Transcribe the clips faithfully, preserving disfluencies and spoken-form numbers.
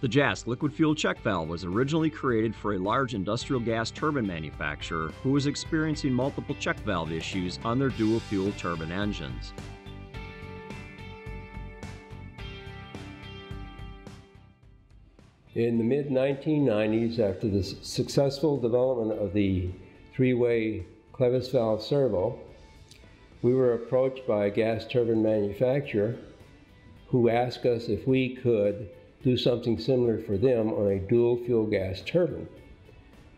The J A S C liquid fuel check valve was originally created for a large industrial gas turbine manufacturer who was experiencing multiple check valve issues on their dual-fuel turbine engines. In the mid nineteen nineties, after the successful development of the three-way Clevis valve servo, we were approached by a gas turbine manufacturer who asked us if we could do something similar for them on a dual-fuel gas turbine.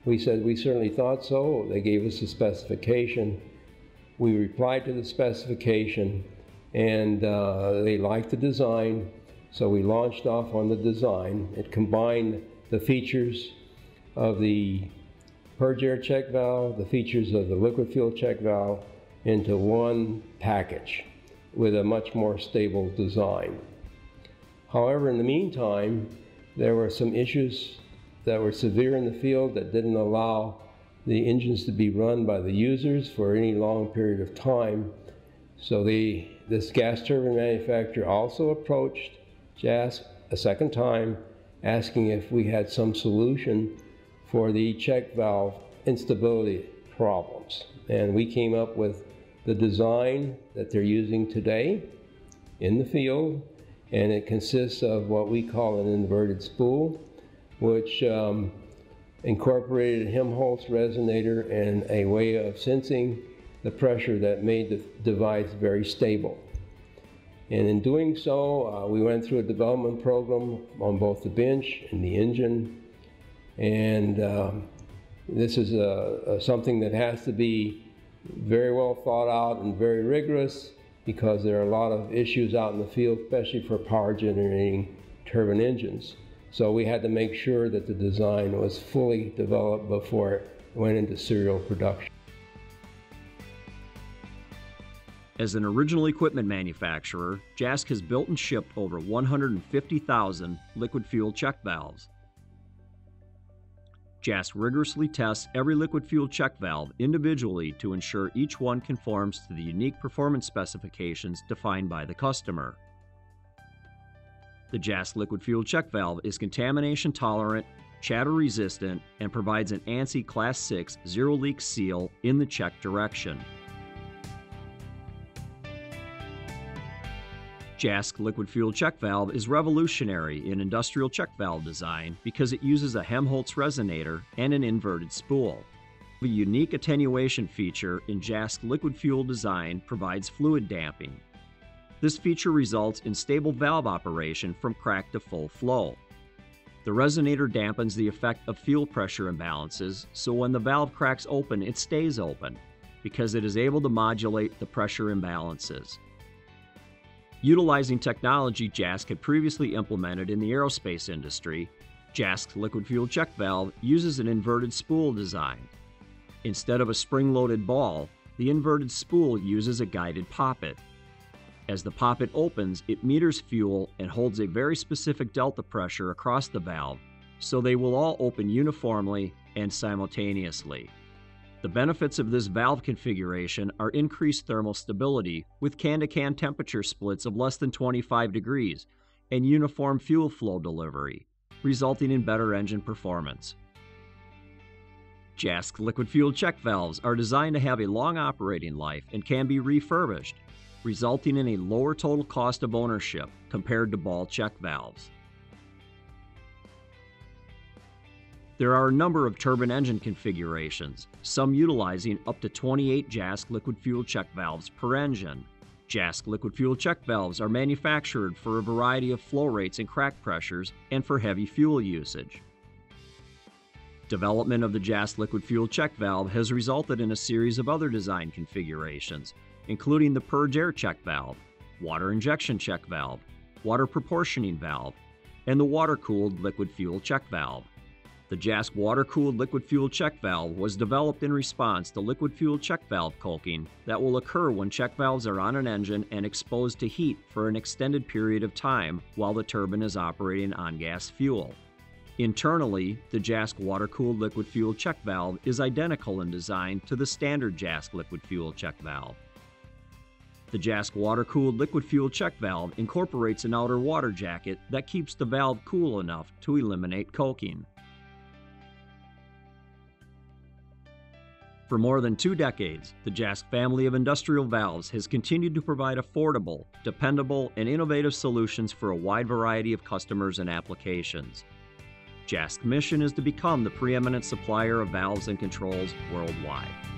We said we certainly thought so. They gave us a specification. We replied to the specification, and uh, they liked the design, so we launched off on the design. It combined the features of the purge air check valve, the features of the liquid fuel check valve, into one package with a much more stable design. However, in the meantime, there were some issues that were severe in the field that didn't allow the engines to be run by the users for any long period of time. So the, this gas turbine manufacturer also approached J A S C a second time, asking if we had some solution for the check valve instability problems. And we came up with the design that they're using today in the field, and it consists of what we call an inverted spool, which um, incorporated a Helmholtz resonator and a way of sensing the pressure that made the device very stable. And in doing so, uh, we went through a development program on both the bench and the engine, and um, this is a, a, something that has to be very well thought out and very rigorous, because there are a lot of issues out in the field, especially for power generating turbine engines. So we had to make sure that the design was fully developed before it went into serial production. As an original equipment manufacturer, J A S C has built and shipped over one hundred fifty thousand liquid fuel check valves. J A S C rigorously tests every liquid fuel check valve individually to ensure each one conforms to the unique performance specifications defined by the customer. The J A S C liquid fuel check valve is contamination tolerant, chatter resistant, and provides an ANSI class six zero leak seal in the check direction. J A S C liquid fuel check valve is revolutionary in industrial check valve design because it uses a Helmholtz resonator and an inverted spool. The unique attenuation feature in J A S C liquid fuel design provides fluid damping. This feature results in stable valve operation from crack to full flow. The resonator dampens the effect of fuel pressure imbalances, so when the valve cracks open, it stays open because it is able to modulate the pressure imbalances. Utilizing technology J A S C had previously implemented in the aerospace industry, J A S C's liquid fuel check valve uses an inverted spool design. Instead of a spring-loaded ball, the inverted spool uses a guided poppet. As the poppet opens, it meters fuel and holds a very specific delta pressure across the valve, so they will all open uniformly and simultaneously. The benefits of this valve configuration are increased thermal stability with can-to-can temperature splits of less than twenty-five degrees and uniform fuel flow delivery, resulting in better engine performance. J A S C liquid fuel check valves are designed to have a long operating life and can be refurbished, resulting in a lower total cost of ownership compared to ball check valves. There are a number of turbine engine configurations, some utilizing up to twenty-eight J A S C liquid fuel check valves per engine. J A S C liquid fuel check valves are manufactured for a variety of flow rates and crack pressures and for heavy fuel usage. Development of the J A S C liquid fuel check valve has resulted in a series of other design configurations, including the purge air check valve, water injection check valve, water proportioning valve, and the water-cooled liquid fuel check valve. The J A S C water-cooled liquid fuel check valve was developed in response to liquid fuel check valve coking that will occur when check valves are on an engine and exposed to heat for an extended period of time while the turbine is operating on gas fuel. Internally, the J A S C water-cooled liquid fuel check valve is identical in design to the standard J A S C liquid fuel check valve. The J A S C water-cooled liquid fuel check valve incorporates an outer water jacket that keeps the valve cool enough to eliminate coking. For more than two decades, the J A S C family of industrial valves has continued to provide affordable, dependable, and innovative solutions for a wide variety of customers and applications. J A S C's mission is to become the preeminent supplier of valves and controls worldwide.